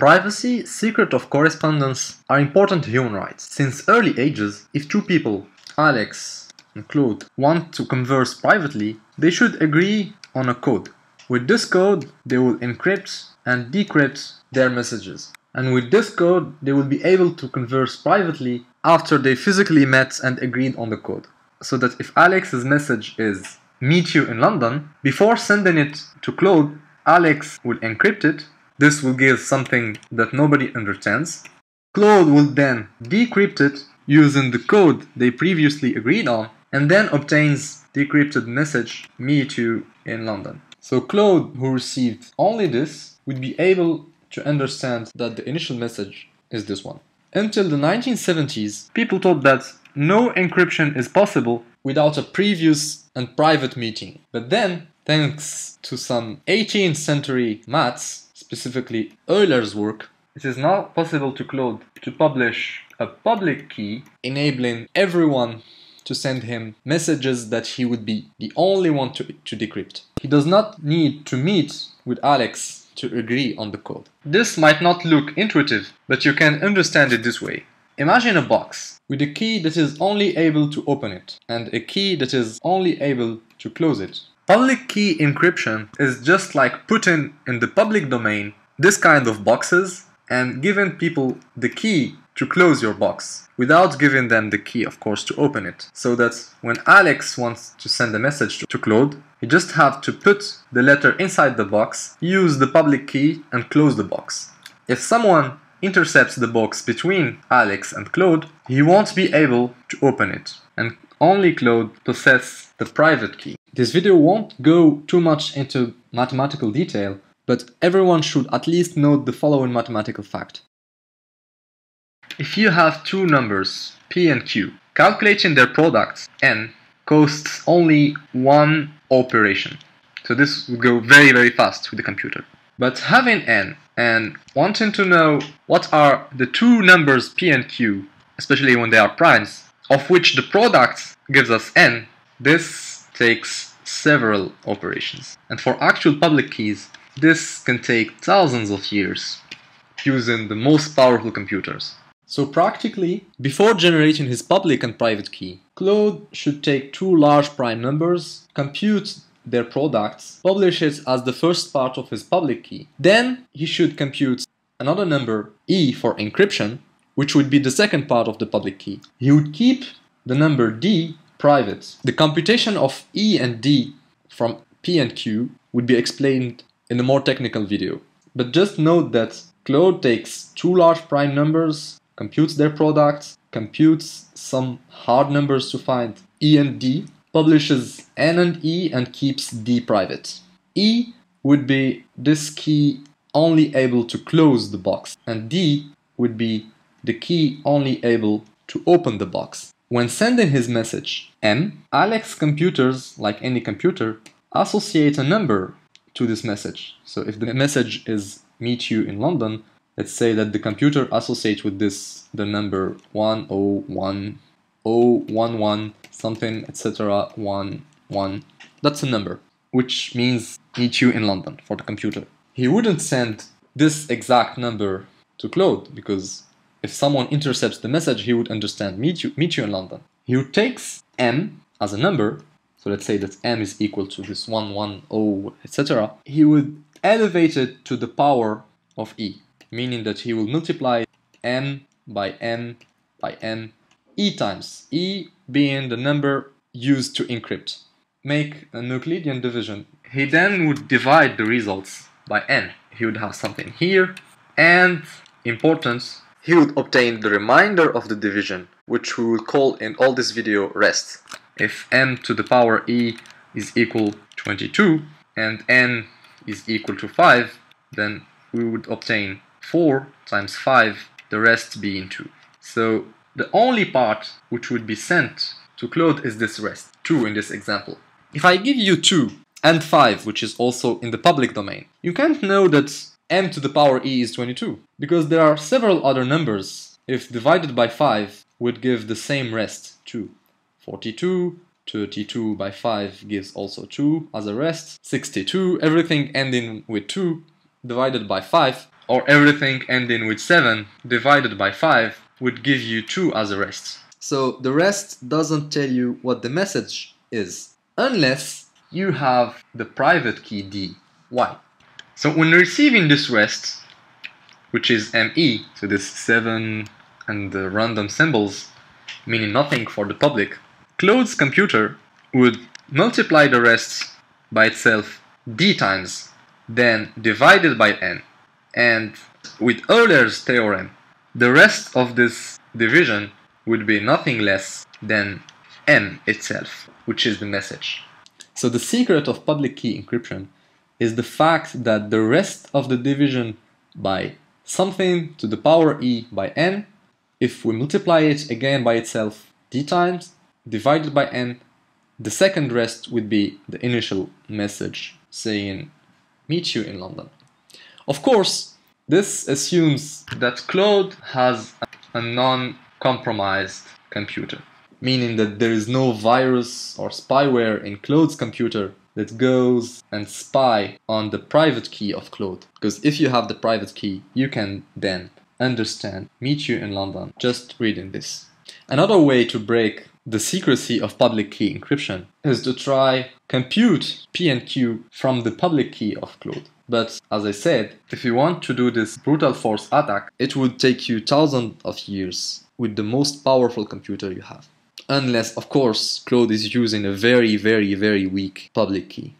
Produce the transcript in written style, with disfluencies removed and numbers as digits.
Privacy, secret of correspondence are important human rights. Since early ages, if two people, Alex and Claude, want to converse privately, they should agree on a code. With this code, they will encrypt and decrypt their messages. And with this code, they will be able to converse privately after they physically met and agreed on the code. So that if Alex's message is, meet you in London, before sending it to Claude, Alex will encrypt it. This will give something that nobody understands. Claude will then decrypt it using the code they previously agreed on, and then obtains decrypted message, meet you in London. So Claude, who received only this, would be able to understand that the initial message is this one. Until the 1970s, people thought that no encryption is possible without a previous and private meeting. But then, thanks to some 18th century maths, specifically Euler's work, it is now possible to Claude to publish a public key, enabling everyone to send him messages that he would be the only one to decrypt. He does not need to meet with Alex to agree on the code. This might not look intuitive, but you can understand it this way. Imagine a box with a key that is only able to open it, and a key that is only able to close it. Public key encryption is just like putting in the public domain this kind of boxes and giving people the key to close your box without giving them the key, of course, to open it. So that when Alex wants to send a message to Claude, he just have to put the letter inside the box, use the public key and close the box. If someone intercepts the box between Alex and Claude, he won't be able to open it, and only Claude possesses the private key. This video won't go too much into mathematical detail, but everyone should at least note the following mathematical fact. If you have two numbers, P and Q, calculating their products, N, costs only one operation. So this would go very, very fast with the computer. But having N and wanting to know what are the two numbers P and Q, especially when they are primes, of which the product gives us N, this takes several operations. And for actual public keys, this can take thousands of years using the most powerful computers. So practically, before generating his public and private key, Claude should take two large prime numbers, compute their products, publish it as the first part of his public key. Then he should compute another number, E for encryption, which would be the second part of the public key. He would keep the number D private. The computation of E and D from P and Q would be explained in a more technical video. But just note that Claude takes two large prime numbers, computes their products, computes some hard numbers to find E and D, publishes N and E, and keeps D private. E would be this key only able to close the box, and D would be the key only able to open the box. When sending his message, N, Alex's computers, like any computer, associate a number to this message. So if the message is meet you in London, let's say that the computer associates with this the number 101011 something, etc. 11. That's a number, which means meet you in London for the computer. He wouldn't send this exact number to Claude, because if someone intercepts the message, he would understand meet you in London. He takes M as a number, so let's say that M is equal to this 110, etc. He would elevate it to the power of E, meaning that he will multiply M by M by M E times, E being the number used to encrypt. Make a Euclidean division. He then would divide the results by N. He would have something here, and importance, he would obtain the remainder of the division, which we will call in all this video rest. If n to the power e is equal to 22 and n is equal to 5, then we would obtain 4 times 5, the rest being 2. So the only part which would be sent to Claude is this rest, 2 in this example. If I give you 2 and 5, which is also in the public domain, you can't know that m to the power e is 22, because there are several other numbers, if divided by 5, would give the same rest, 2. 42, 32 by 5 gives also 2 as a rest, 62, everything ending with 2 divided by 5 or everything ending with 7 divided by 5 would give you 2 as a rest. So the rest doesn't tell you what the message is, unless you have the private key D. Why? So when receiving this rest, which is ME, so this 7 and the random symbols meaning nothing for the public, Claude's computer would multiply the rest by itself D times, then divided by N. And with Euler's theorem, the rest of this division would be nothing less than M itself, which is the message. So the secret of public key encryption is the fact that the rest of the division by something to the power E by N, if we multiply it again by itself D times, divided by N, the second rest would be the initial message saying, meet you in London. Of course, this assumes that Claude has a non-compromised computer, meaning that there is no virus or spyware in Claude's computer that goes and spy on the private key of Claude. Because if you have the private key, you can then understand, meet you in London, just reading this. Another way to break the secrecy of public key encryption is to try compute P and Q from the public key of Claude. But as I said, if you want to do this brutal force attack, it would take you thousands of years with the most powerful computer you have. Unless, of course, Claude is using a very, very, very weak public key.